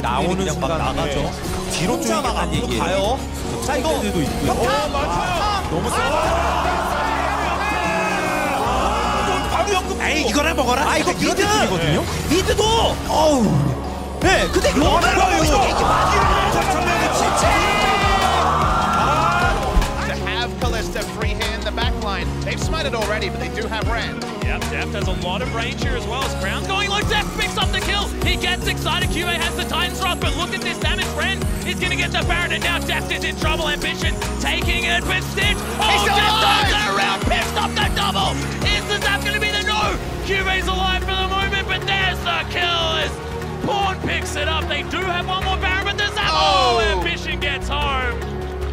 네, 나오는 순간 나가죠. 네. 뒤로 쫙 막아도 가요. 자, 이거 때도 있고요. 너무 세다. 에이, 이거나 먹어라. 아, 이거 미드거든요. 미드도. 어우. 네, 근데 너무 많아요. 이게 맞아요. 정면에 진짜. Calista free hand the back line. They've smited already, but they do have Rand. Yep, Deft has a lot of range here as well. As Crown's going low, Deft picks up the kill. He gets excited. QA has the Titan's Wrath, but look at this damage. Rand is going to get the Baron, and now Deft is in trouble. Ambition taking it with Stitch. Oh, Deft turns that around, picks up the double. Is the Zap going to be the no? QA's alive for the moment, but there's the kill. As Pawn picks it up. They do have one more Baron, but the Zap. Oh, Ambition gets home.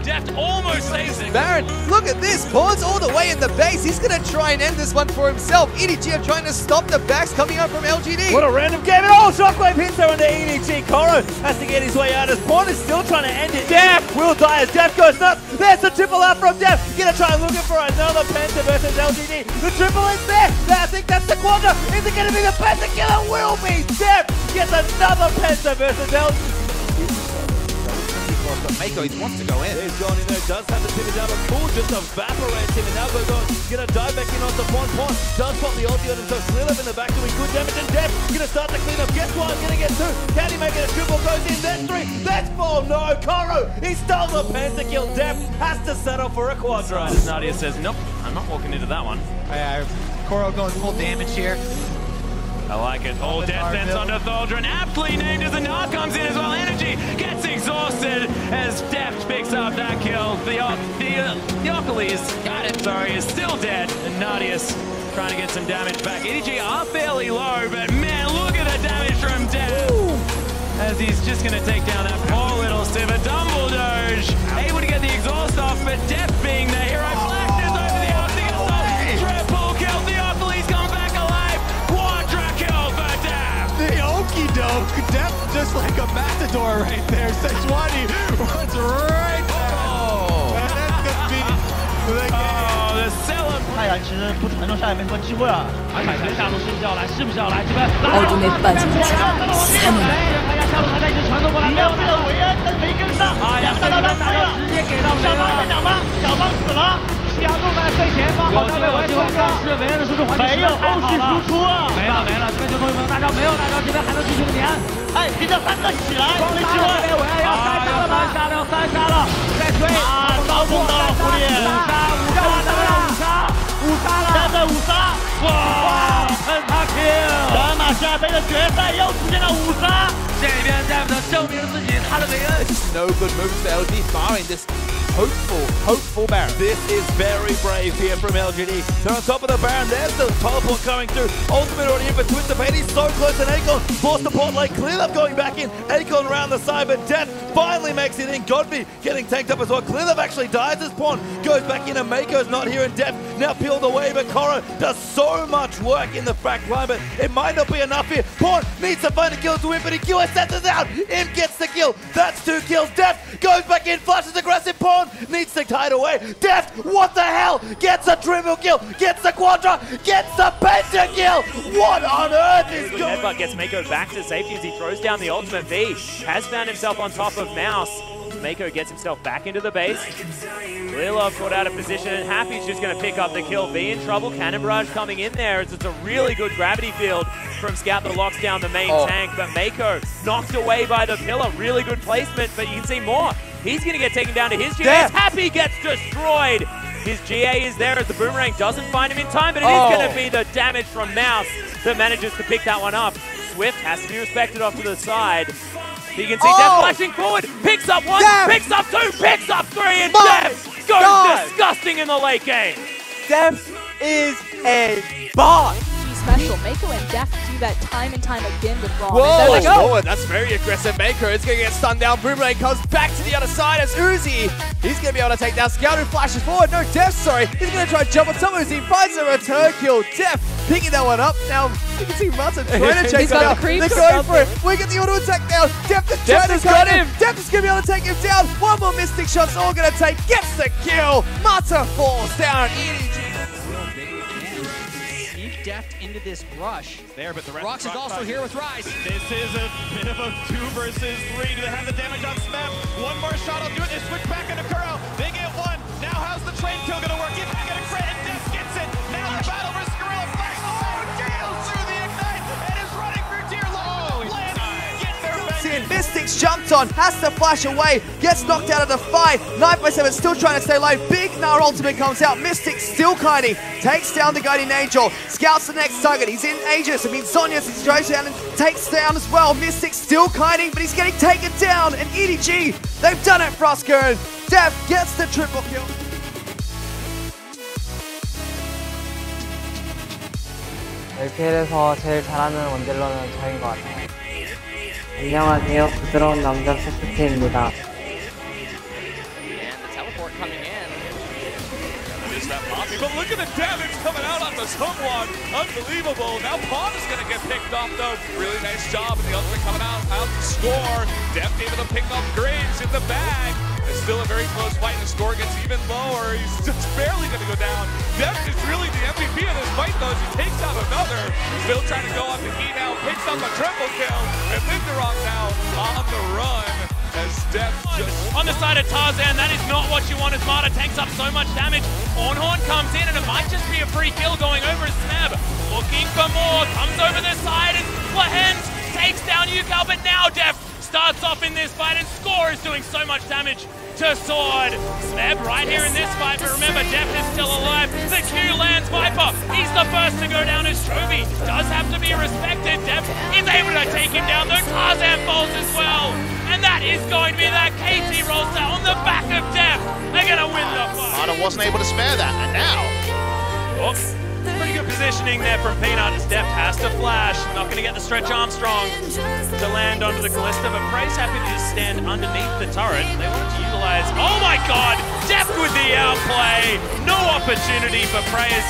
Deft almost saves it. Baron, look at this. Pawn's all the way in the base. He's going to try and end this one for himself. EDG are trying to stop the backs coming up from LGD. What a random game. And oh, Shockwave hits there on the EDG. Koro has to get his way out as Pawn is still trying to end it. Deft will die as Deft goes nuts. There's the triple out from Deft. Going to try and look for another Penta versus LGD. The triple is there. I think that's the quadra. Is it going to be the Penta killer? Will be. Deft gets another Penta versus LGD. Mako, he wants to go in. He's gone in there, does have the Timidabo. Cool, just evaporates him. And now Gogo's going to dive back in onto Pawn. Pawn does pop the ulti on him, so Slilip in the back doing good damage. And Deft going to start the cleanup. Guess what? I'm going to get two. Can he make it? A triple goes in. That's three. That's four. No, Koro, he stole the pentakill. Deft has to settle for a quadra. Nadia says, nope, I'm not walking into that one. Koro going full damage here. I like it. All Death sends onto Tholdron. Aptly named as the Nard comes in as well. Energy gets exhausted as Deft picks up that kill. Theocles got it. Sorry, is still dead. And Nardius trying to get some damage back. EDG are fairly low, but man, look at the damage from Deft. As he's just going to take down that poor little Sivir. Dumbledore able to get the exhaust off, but Deft being the hero. Deft just like a matador right there. Sejuani runs right there. Oh, and that's the beat. Oh, the seller. 泰然其实不传中下也没什么机会啊。凯旋下路是不是要来？是不是要来？这边。奥杜梅半截墙，三秒。哎呀，下路还在一直传中过来，没有被韦恩但没跟上。哎呀，打到他打到，直接给到小方，小方，小方死了。小方在最前方，好像被韦恩冲上，是韦恩的输出环境没有后续输出啊。没了没了，这边就终于没有大招，没有大招，这边还能继续连。 哎，别叫三个起来！双雷击落，我要三杀了，三杀了！再追，刀碰到了狐狸，五杀了，5杀！哇，喷他 kill！ 打马下杯的决赛又出现了5杀，这边 Deft 证明自己，他的韦恩。No good moves for LGD barring this hopeful Baron. This is very brave here from LGD. They're on top of the Baron. There's the teleport coming through. Ultimate already in for Twist of Fate. He's so close, and Akon forced the port lane. Clear up going back in. Akon around the side, but Deft finally makes it in. Godby getting tanked up as well. Clear up actually dies as Pawn goes back in, and Mako's not here, and Deft now peeled away, but Koro does so much work in the back line, but it might not be enough here. Pawn needs to find a kill to win, but QS sets out. Im gets the kill. That's 2 kills. Deft goes back in, flashes aggressive. Pawn needs to tie it away. Deft, what the hell? Gets a triple kill, gets the quadra, gets the pentakill. What on earth is going on? Headbutt gets Mako back to safety as he throws down the ultimate V. Has found himself on top of Mouse. Mako gets himself back into the base. Lilov caught out of position, and Happy's just going to pick up the kill. V in trouble. Cannon Barrage coming in there. It's a really good gravity field from Scout that locks down the main tank, but Mako knocked away by the pillar. Really good placement, but you can see more. He's going to get taken down to his GA. Happy gets destroyed. His GA is there as the boomerang doesn't find him in time, but it is going to be the damage from Mouse that manages to pick that one up. Swift has to be respected off to the side. You can see Deft flashing forward, picks up 1, Deft. Picks up 2, picks up 3, and Deft goes disgusting in the late game. Deft is a bot. Special. Mako and Deft do that time and time again with Ron. Whoa! Oh, that's very aggressive. Mako is going to get stunned down. Boomerang comes back to the other side as Uzi. He's going to be able to take down Scout, who flashes forward. No, Deft, sorry. He's going to try and jump on top of Uzi. Finds a return kill. Deft picking that one up. Now, you can see Martin trying to chase him down. They're going for it. We get the auto attack now. Deft is trying to cut him. Deft is going to be able to take him down. One more Mystic Shot's all going to take. Gets the kill. Martin falls down. EDG. deft into this brush. There, but the Rox is also here with Ryze. This is a bit of a 2 versus 3. Do they have the damage on Smep? One more shot will do it. They switch back into Kuro. They get one. Now how's the train kill gonna work? It's gonna crit, and Death gets it. Now the battle versus Gorilla Flash. Oh, Gale's through the ignite and is running for dear life. And Mystics jumped on, has to flash away, gets knocked out of the fight. 9x7 still trying to stay low. Big Gnar ultimate comes out. Mystics still kiting, takes down the Guardian Angel, scouts the next target. He's in Aegis. I mean, Sonya's situation down and takes down as well. Mystics still kiting, but he's getting taken down. And EDG, they've done it, Frostgoon. Def gets the triple kill. LPL에서 제일 잘하는 원딜러는 저인 것 같아요. 안녕하세요. 부드러운 남자 세스트입니다. But look at the damage coming out on this Hongwan. Unbelievable. Now Pawn is going to get picked off, though. Really nice job. And the ultimate coming out to score. Def able to pick off Graves in the bag. It's still a very close fight. The score gets even lower. He's just barely going to go down. Def is really the MVP of this fight, though, as he takes out another. Still trying to go off the key now. Picks up a triple kill. And Linderock now on the run. As Def just... On the side of Tarzan, that is not what you want as Marta tanks up so much damage. Ornhorn comes in and it might just be a free kill going over a Snab. Looking for more, comes over the side and Lahens takes down Yukal, but now Def starts off in this fight and Score is doing so much damage to Sword. Snab right here in this fight, but remember Def is still alive. The Q lands Viper, he's the first to go down as Shrovi. Does have to be respected, Def is able to take him down, though Tarzan falls as well. And that is going to be that KT roster on the back of Def. They're going to win the fight. Marta wasn't able to spare that, and now... Oops. Pretty good positioning there from Peanut as Def has to flash. Not going to get the Stretch Armstrong to land onto the Callista, but Frey's happy to just stand underneath the turret. They want to utilize... Oh my god! Def with the outplay! No opportunity for Frey's...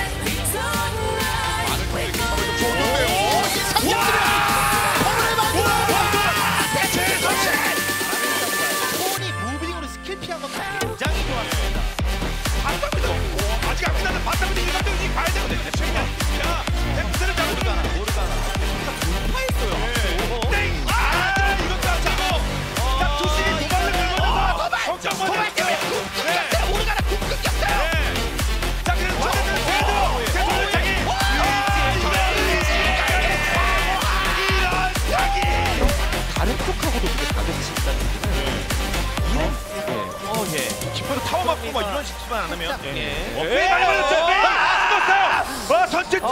뭐 이런 실수만 안 하면 예. 많이 맞았어요. 안 맞았어요. 선취점.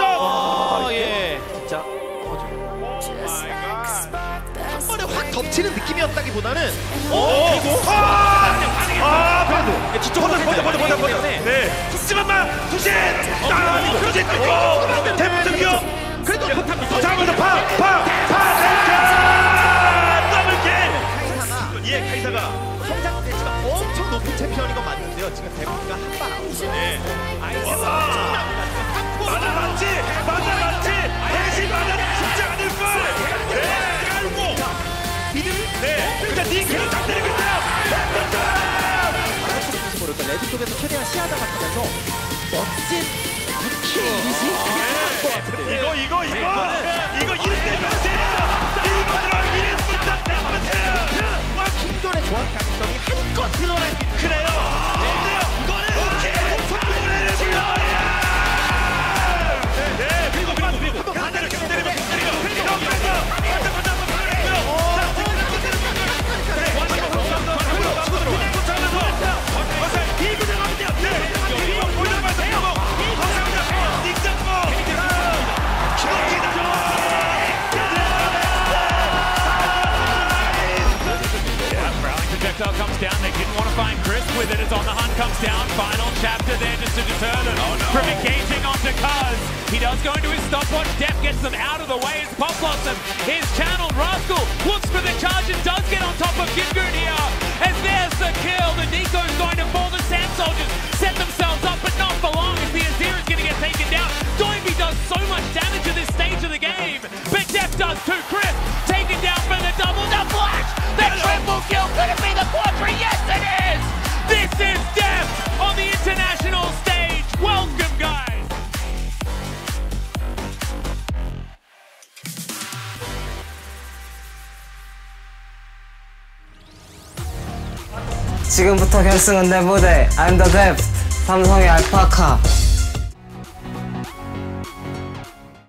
예. 진짜. 한 번에 확 덮치는 느낌이었다기보다는 그리고 그래도 진짜 버텨. 네. 속지만 마. 투신. 딱. 투신. 대부 등교. 그래도 포탑 잡아서 파. 더블킬. 예, 카이사가 성장되지만 엄청 높은 챔피언인 건 맞는데요. 지금 대부분가 한발 아웃이네. 아이템은 엄청납니다. 맞아 맞지! 대신 맞아! 쉽지 않을 걸! 깔고! 네! 그러니까 니 계속 잡대리고 있어요! 레드 쪽에서 최대한 시야가 바뀌면서 멋진 루키의 이미지? 그게 나을 것 같은데. 이거 한껏 드러날 수 있는 그래요! 이거는 오케이! 네! 밀고! Comes down, they didn't want to find Chris with it, it's on the hunt, comes down, final chapter there just to deter them from engaging onto Kaz. He does go into his stopwatch, Def gets them out of the way, it's Pop Blossom, his channeled Rascal, looks for the charge and does get on top of Gidgoon here, as there's the kill, the Nico's going to fall, the Sand Soldiers set themselves up, but not for long, as the Azir is going to get taken down. Doinby does so much damage at this stage of the game, but Def does too. Chris taken down for the double, the flash, the triple kill, could have been the quadri, yes it is! This is Def on the international stage, welcome guys! 지금부터 결승은 내 무대 I'm the Deft, 삼성의 알파카.